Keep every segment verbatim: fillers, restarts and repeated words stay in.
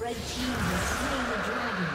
Red team has slain the dragon.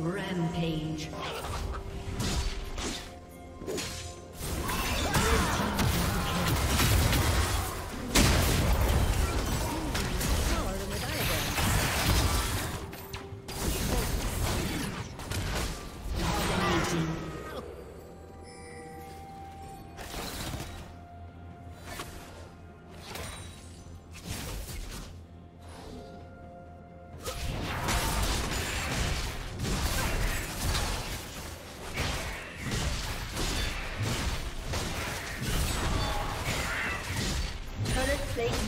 Rampage.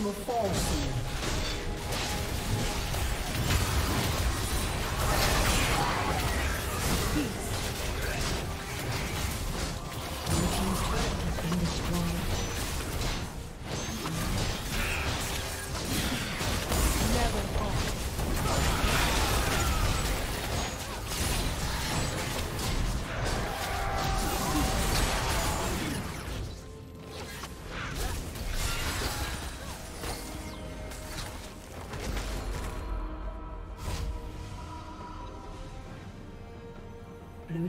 Will fall soon. Blue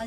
A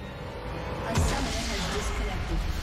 A summoner has disconnected.